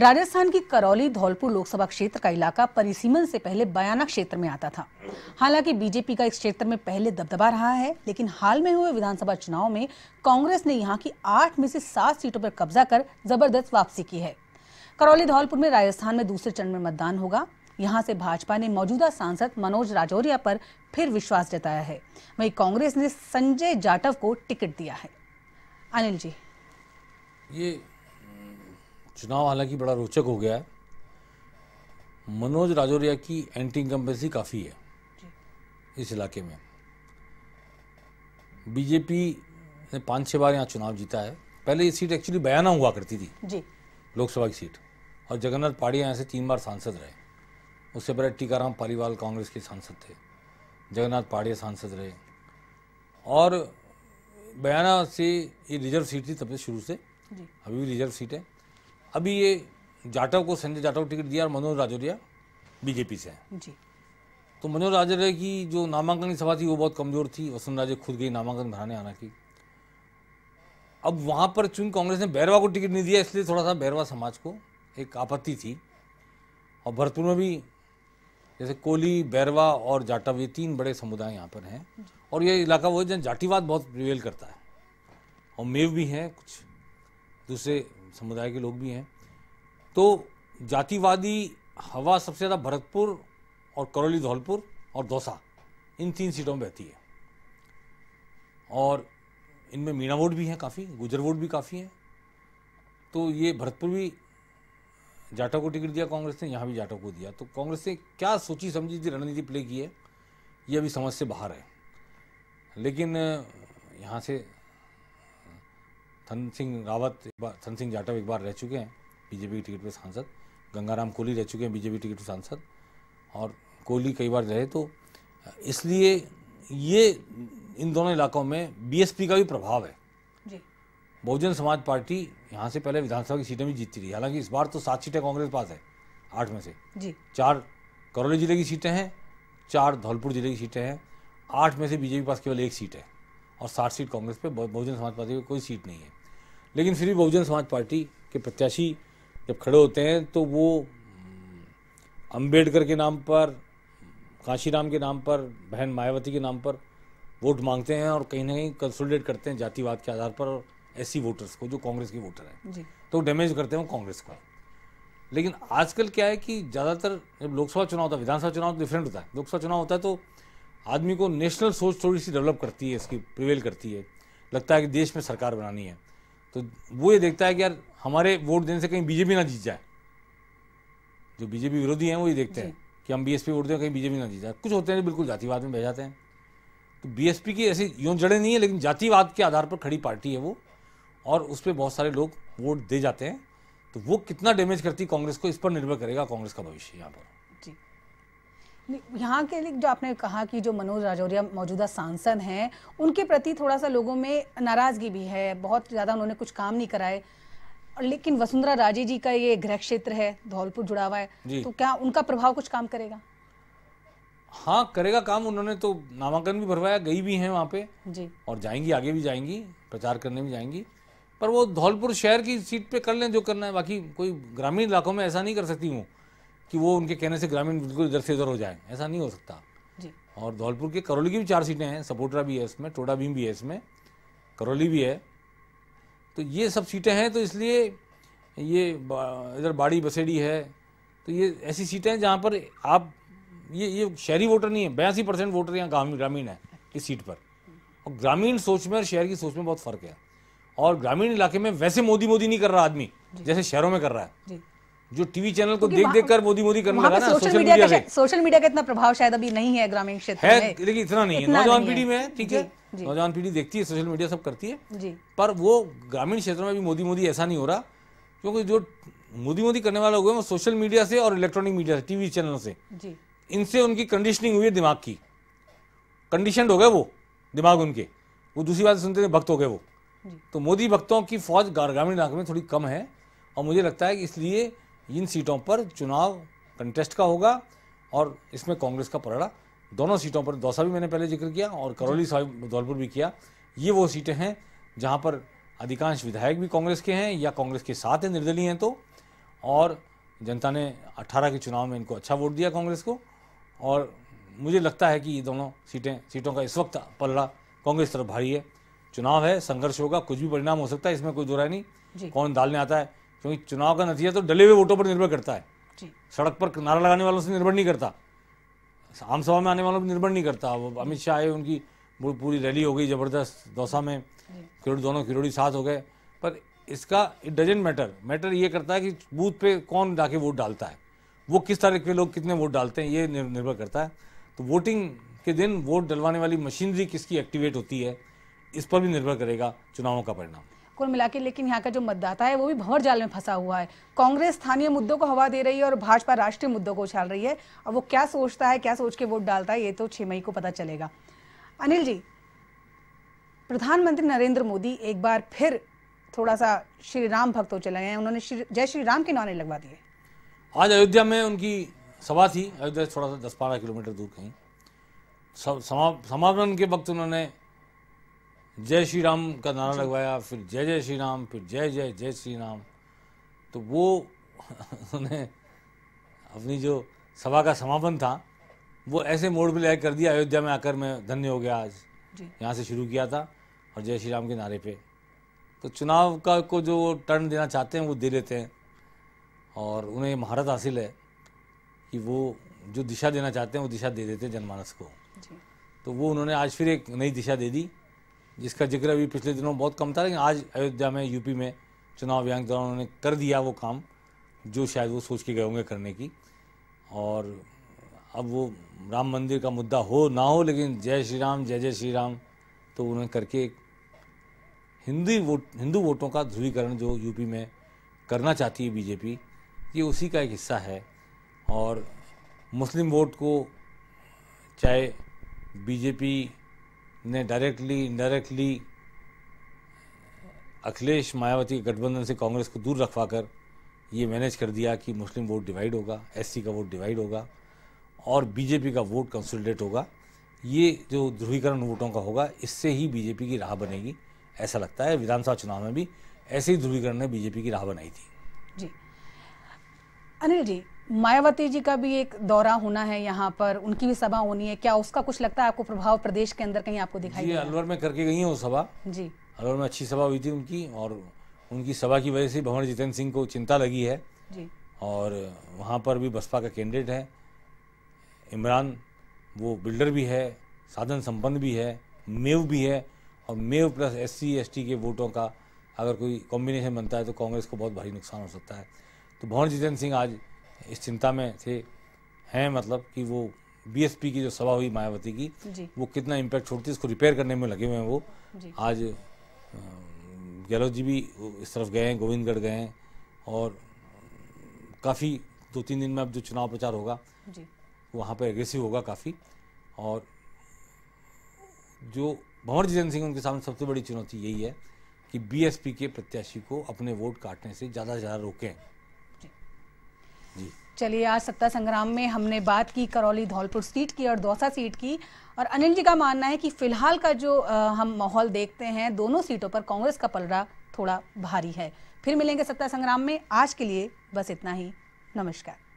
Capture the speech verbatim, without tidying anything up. राजस्थान की करौली धौलपुर लोकसभा क्षेत्र का इलाका परिसीमन से पहले बयाना क्षेत्र में आता था। हालांकि बीजेपी का इस क्षेत्र में पहले दबदबा रहा है, लेकिन हाल में हुए विधानसभा चुनाव में कांग्रेस ने यहां की आठ में से सात सीटों पर कब्जा कर जबरदस्त वापसी की है। करौली धौलपुर में राजस्थान में दूसरे चरण में मतदान होगा। यहाँ से भाजपा ने मौजूदा सांसद मनोज राजौरिया पर फिर विश्वास जताया है, वहीं कांग्रेस ने संजय जाटव को टिकट दिया है। अनिल जी, ये चुनाव हालांकि बड़ा रोचक हो गया है। मनोज राजौरिया की एंटी इनकम्बेंसी काफ़ी है इस इलाके में। बीजेपी ने पाँच छः बार यहाँ चुनाव जीता है। पहले ये सीट एक्चुअली बयाना हुआ करती थी जी, लोकसभा की सीट, और जगन्नाथ पाड़िया यहाँ से तीन बार सांसद रहे। उससे पहले टीकाराम पालीवाल कांग्रेस के सांसद थे, जगन्नाथ पाड़िया सांसद रहे, और बयाना से ये रिजर्व सीट थी तब से शुरू से, अभी भी रिजर्व सीट है। अभी ये जाटव को, संजय जाटव को टिकट दिया और मनोज राजौरिया बीजेपी से हैं जी। तो मनोज राजौरिया की जो नामांकन की सभा थी वो बहुत कमज़ोर थी। वसुंधरा जी खुद गई नामांकन भराने आना की। अब वहाँ पर चूँकि कांग्रेस ने बैरवा को टिकट नहीं दिया, इसलिए थोड़ा सा बैरवा समाज को एक आपत्ति थी। और भरतपुर में भी जैसे कोहली, बैरवा और जाटव, ये तीन बड़े समुदाय यहाँ पर हैं, और ये इलाका वो है जहाँ जातिवाद बहुत प्रिवेल करता है, और मेव भी हैं, कुछ दूसरे समुदाय के लोग भी हैं। तो जातिवादी हवा सबसे ज़्यादा भरतपुर और करौली धौलपुर और दौसा, इन तीन सीटों में बहती है, और इनमें मीणा वोट भी हैं काफ़ी, गुजर वोट भी काफ़ी हैं। तो ये भरतपुर भी जाटव को टिकट दिया कांग्रेस ने, यहाँ भी जाटव को दिया। तो कांग्रेस ने क्या सोची समझी थी, रणनीति प्ले की है, ये अभी समझ से बाहर है। लेकिन यहाँ से थन सिंह रावत एक बार, थन सिंह जाटव एक बार रह चुके हैं बीजेपी की टिकट पर सांसद, गंगा राम कोहली रह चुके हैं बीजेपी टिकट पर सांसद, और कोहली कई बार रहे। तो इसलिए ये इन दोनों इलाकों में बीएसपी का भी प्रभाव है जी। बहुजन समाज पार्टी यहाँ से पहले विधानसभा की सीटें भी जीतती रही। हालांकि इस बार तो सात सीटें कांग्रेस पास है, आठ में से जी। चार करौली जिले की सीटें हैं, चार धौलपुर जिले की सीटें हैं, आठ में से बीजेपी पास केवल एक सीट है, और साठ सीट कांग्रेस पे। बहुजन समाज पार्टी पे कोई सीट नहीं है। लेकिन फिर भी बहुजन समाज पार्टी के प्रत्याशी जब खड़े होते हैं तो वो अंबेडकर के नाम पर, कांशीराम के नाम पर, बहन मायावती के नाम पर वोट मांगते हैं, और कहीं ना कहीं कंसोलिडेट करते हैं जातिवाद के आधार पर, और ऐसी वोटर्स को जो कांग्रेस के वोटर हैं, तो डैमेज करते हैं कांग्रेस को। लेकिन आजकल क्या है कि ज़्यादातर जब लोकसभा चुनाव होता है, विधानसभा चुनाव तो डिफरेंट होता है, लोकसभा चुनाव होता है तो आदमी को नेशनल सोच थोड़ी सी डेवलप करती है, इसकी प्रिवेल करती है, लगता है कि देश में सरकार बनानी है। तो वो ये देखता है कि यार हमारे वोट देने से कहीं बीजेपी ना जीत जाए। जो बीजेपी विरोधी हैं वो ये देखते हैं कि हम बीएसपी वोट दें, कहीं बीजेपी ना जीत जाए। कुछ होते हैं बिल्कुल जातिवाद में बह जाते हैं। तो बीएसपी की ऐसी यूं जड़े नहीं है, लेकिन जातिवाद के आधार पर खड़ी पार्टी है वो, और उस पर बहुत सारे लोग वोट दे जाते हैं। तो वो कितना डैमेज करती कांग्रेस को, इस पर निर्भर करेगा कांग्रेस का भविष्य यहाँ पर। यहाँ के लिए जो आपने कहा कि जो मनोज राजौरिया मौजूदा सांसद हैं, उनके प्रति थोड़ा सा लोगों में नाराज़गी भी है, बहुत ज़्यादा उन्होंने कुछ काम नहीं कराए। लेकिन वसुंधरा राजे जी का ये गृह क्षेत्र है, धौलपुर जुड़ा हुआ है, तो क्या उनका प्रभाव कुछ काम करेगा? हाँ, करेगा काम। उन्होंने तो नामांकन भी भरवाया, गई भी हैं वहाँ पे जी, और जाएंगी, आगे भी जाएंगी, प्रचार करने भी जाएंगी। पर वो धौलपुर शहर की सीट पर कर लें जो करना है, बाकी कोई ग्रामीण इलाकों में ऐसा नहीं कर सकती हूँ कि वो उनके कहने से ग्रामीण बिल्कुल इधर से उधर हो जाए, ऐसा नहीं हो सकता जी। और धौलपुर के करौली की भी चार सीटें हैं, सपोटरा भी है इसमें, टोडा भीम भी है इसमें, करौली भी है। तो ये सब सीटें हैं, तो इसलिए ये इधर बाड़ी बसेड़ी है, तो ये ऐसी सीटें हैं जहाँ पर आप ये ये शहरी वोटर नहीं है। बयासी परसेंट वोटर यहाँ ग्रामीण ग्रामीण है इस सीट पर, और ग्रामीण सोच में और शहर की सोच में बहुत फ़र्क है। और ग्रामीण इलाके में वैसे मोदी मोदी नहीं कर रहा आदमी जैसे शहरों में कर रहा है, जो टीवी चैनल को देख देख कर मोदी मोदी करने लगा ना। सोशल मीडिया का सोशल मीडिया का इतना प्रभाव शायद अभी नहीं है ग्रामीण क्षेत्र में, लेकिन इतना नहीं है। नौजवान पीढ़ी में ठीक है, नौजवान पीढ़ी देखती है, सोशल मीडिया सब करती है, पर वो ग्रामीण क्षेत्रों में भी मोदी मोदी ऐसा नहीं हो रहा, क्योंकि जो मोदी मोदी करने वाले लोग हैं वो सोशल मीडिया से और इलेक्ट्रॉनिक मीडिया से, टीवी चैनलों से, इनसे उनकी कंडीशनिंग हुई है दिमाग की, कंडीशनड हो गए वो दिमाग उनके, वो दूसरी बात सुनते थे, भक्त हो गए वो। तो मोदी भक्तों की फौज ग्रामीण इलाके में थोड़ी कम है, और मुझे लगता है कि इसलिए इन सीटों पर चुनाव कंटेस्ट का होगा, और इसमें कांग्रेस का पलड़ा दोनों सीटों पर। दौसा भी मैंने पहले जिक्र किया और करौली साहिब धौलपुर भी किया। ये वो सीटें हैं जहां पर अधिकांश विधायक भी कांग्रेस के हैं या कांग्रेस के साथ हैं, निर्दलीय हैं तो, और जनता ने अठारह के चुनाव में इनको अच्छा वोट दिया कांग्रेस को, और मुझे लगता है कि ये दोनों सीटें सीटों का इस वक्त पलड़ा कांग्रेस तरफ भारी है। चुनाव है, संघर्ष होगा, कुछ भी परिणाम हो सकता है, इसमें कोई दो राय नहीं। कौन डालने आता है, क्योंकि चुनाव का नतीजा तो डले हुए वोटों पर निर्भर करता है। सड़क पर नारा लगाने वालों से निर्भर नहीं करता, आम सभा में आने वालों पर निर्भर नहीं करता। वो अमित शाह आए, उनकी पूरी रैली हो गई जबरदस्त दौसा में, किरोड़ी दोनों किरोड़ी साथ हो गए, पर इसका इट डजेंट मैटर। मैटर ये करता है कि बूथ पे कौन जाके वोट डालता है, वो किस तारीख पे लोग कितने वोट डालते हैं, ये निर्भर करता है। तो वोटिंग के दिन वोट डलवाने वाली मशीनरी किसकी एक्टिवेट होती है, इस पर भी निर्भर करेगा चुनावों का परिणाम। कुल मिला के लेकिन यहाँ का जो मतदाता है वो भी भंवर जाल में फंसा हुआ है। कांग्रेस स्थानीय मुद्दों को हवा दे रही है और भाजपा राष्ट्रीय मुद्दों को उछाल रही है। अब वो क्या सोचता है, क्या सोच के वोट डालता है, ये तो छह मई को पता चलेगा। अनिल जी, प्रधानमंत्री नरेंद्र मोदी एक बार फिर थोड़ा सा श्री राम भक्त हो चले गए, उन्होंने जय श्री राम के नारे लगवा दिए। आज अयोध्या में उनकी सभा थी, अयोध्या से थोड़ा सा दस बारह किलोमीटर दूर कहीं। समापन के वक्त उन्होंने जय श्री राम का नारा लगवाया, फिर जय जय श्री राम, फिर जय जय जय श्री राम। तो वो उन्होंने अपनी जो सभा का समापन था वो ऐसे मोड़ पर लैग कर दिया। अयोध्या में आकर मैं धन्य हो गया आज, यहाँ से शुरू किया था और जय श्री राम के नारे पे। तो चुनाव का को जो टर्न देना चाहते हैं वो दे लेते हैं, और उन्हें महारत हासिल है कि वो जो दिशा देना चाहते हैं वो दिशा दे देते हैं जनमानस को। तो वो उन्होंने आज फिर एक नई दिशा दे दी, जिसका जिक्र अभी पिछले दिनों बहुत कम था, लेकिन आज अयोध्या में यूपी में चुनाव अभियान के दौरान उन्होंने कर दिया वो काम जो शायद वो सोच के गए होंगे करने की। और अब वो राम मंदिर का मुद्दा हो ना हो, लेकिन जय श्री राम जय जय श्री राम तो उन्होंने करके हिंदी वोट हिंदू वोटों का ध्रुवीकरण जो यूपी में करना चाहती है बीजेपी, ये उसी का एक हिस्सा है। और मुस्लिम वोट को चाहे बीजेपी ने डायरेक्टली इनडायरेक्टली अखिलेश मायावती के गठबंधन से कांग्रेस को दूर रखवाकर ये मैनेज कर दिया कि मुस्लिम वोट डिवाइड होगा, एससी का वोट डिवाइड होगा और बीजेपी का वोट कंसोलिडेट होगा। ये जो ध्रुवीकरण वोटों का होगा, इससे ही बीजेपी की राह बनेगी, ऐसा लगता है। विधानसभा चुनाव में भी ऐसे ही ध्रुवीकरण ने बीजेपी की राह बनाई थी। जी अनिल जी, मायावती जी का भी एक दौरा होना है यहाँ पर, उनकी भी सभा होनी है, क्या उसका कुछ लगता है आपको प्रभाव प्रदेश के अंदर कहीं आपको दिखाई? जी, अलवर में करके गई है वो सभा। जी, अलवर में अच्छी सभा हुई थी उनकी, और उनकी सभा की वजह से भंवर जितेंद्र सिंह को चिंता लगी है। जी, और वहाँ पर भी बसपा का कैंडिडेट है इमरान, वो बिल्डर भी है, साधन संपन्न भी है, मेव भी है, और मेव प्लस एससी एसटी के वोटों का अगर कोई कॉम्बिनेशन बनता है तो कांग्रेस को बहुत भारी नुकसान हो सकता है। तो भंवर जितेंद्र सिंह आज इस चिंता में थे हैं, मतलब कि वो बीएसपी की जो सभा हुई मायावती की, वो कितना इम्पैक्ट छोड़ती है, इसको रिपेयर करने में लगे हुए हैं वो। आज गहलोत जी भी इस तरफ गए हैं, गोविंदगढ़ गए हैं, और काफ़ी दो तीन दिन में अब जो चुनाव प्रचार होगा वहाँ पर एग्रेसिव होगा काफ़ी। और जो भंवर जितेंद्र सिंह, उनके सामने सबसे बड़ी चुनौती यही है कि बीएसपी के प्रत्याशी को अपने वोट काटने से ज़्यादा से ज़्यादा रोकें। चलिए, आज सत्ता संग्राम में हमने बात की करौली धौलपुर सीट की और दौसा सीट की, और अनिल जी का मानना है कि फिलहाल का जो आ, हम माहौल देखते हैं दोनों सीटों पर कांग्रेस का पलड़ा थोड़ा भारी है। फिर मिलेंगे सत्ता संग्राम में, आज के लिए बस इतना ही, नमस्कार।